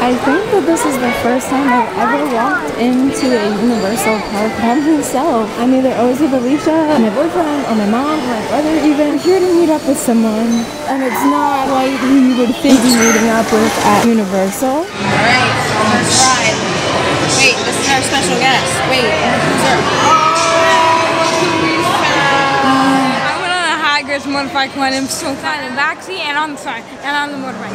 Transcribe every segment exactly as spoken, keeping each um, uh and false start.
I think that this is the first time I've ever walked into a Universal Park by myself. I'm either always with Alicia, my boyfriend, or my mom, or my brother even. I'm here to meet up with someone, and it's not like who you would think you're meeting up with at Universal. Alright, let's ride. Wait, this is our special guest. Wait, sir. There's motorbike when I'm so fine in the backseat and on the side and on the motorbike.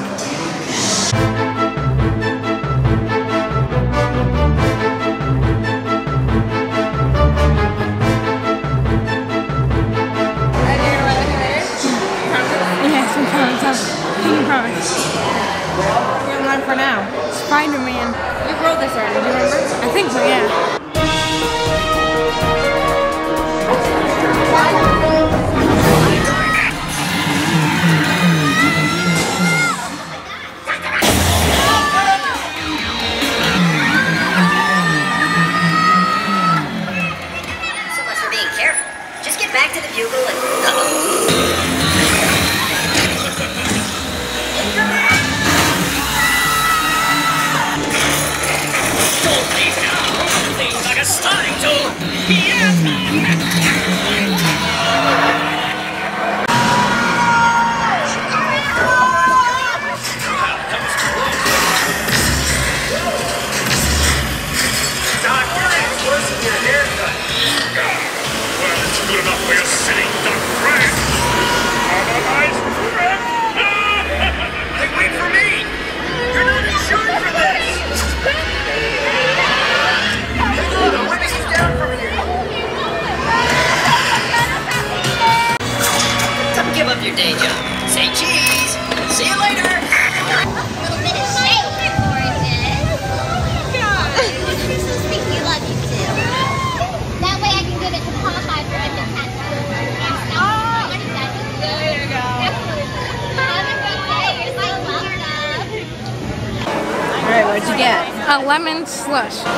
What'd you get? A lemon slush. Um,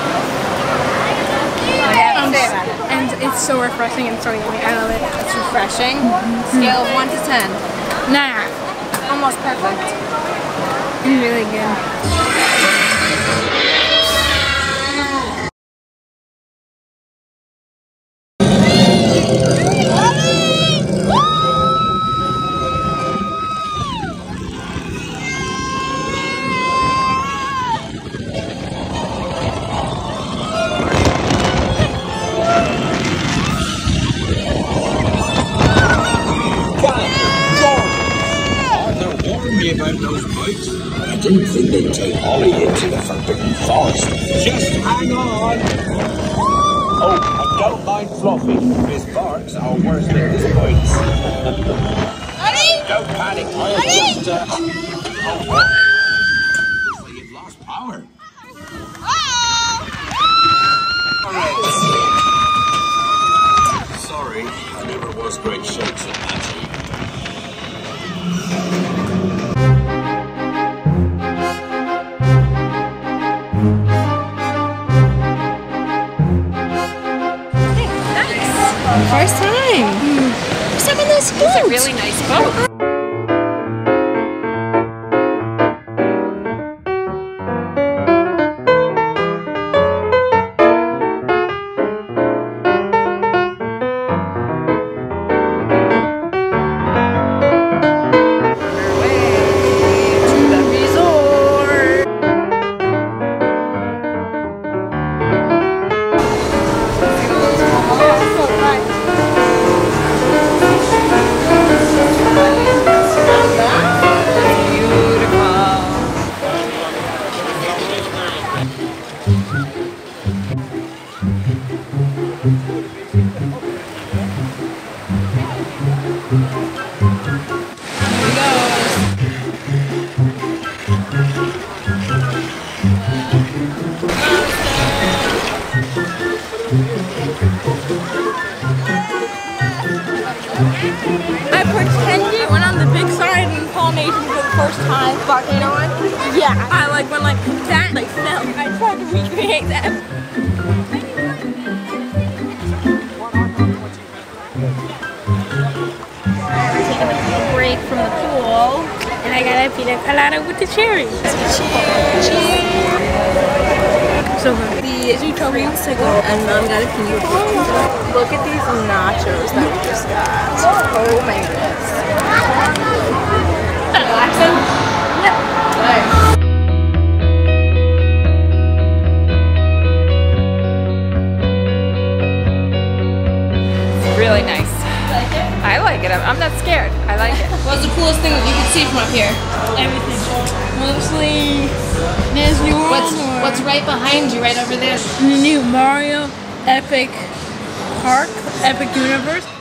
and it's so refreshing and so yummy. I love it. It's refreshing. Mm-hmm. Scale of one to ten. Nah. Almost perfect. Really good. I didn't think they'd take Ollie into the Forbidden Forest. Just hang on! Oh, I don't mind Fluffy. His barks are worse than his bites. Ollie! Don't panic, I am just, uh... Oh, well. So you've lost power. Uh-oh! Alright. Sorry, I never was great shakes at magic. First time! Mm. First time in this boat! It's a really nice boat! We're to the resort! Oh, I pretended went on the big side and pollination for the first time. Volcano one? Yeah. I like went like that, like fell. I tried to recreate that. I'm taking a little break from the pool, and I got a pina colada with the cherry. Cheers. Cheers. so good. The drinks are good and mom got a peanut butter. Look at these nachos that we just got. Oh my goodness. Relaxing? No. Nice. Really nice. You like it? I like it. I'm, I'm not scared. I like it. What's the coolest thing that you can see from up here? Everything. Mostly there's New World. What's, what's right behind you, right over there? New Mario Epic Park, Epic Universe.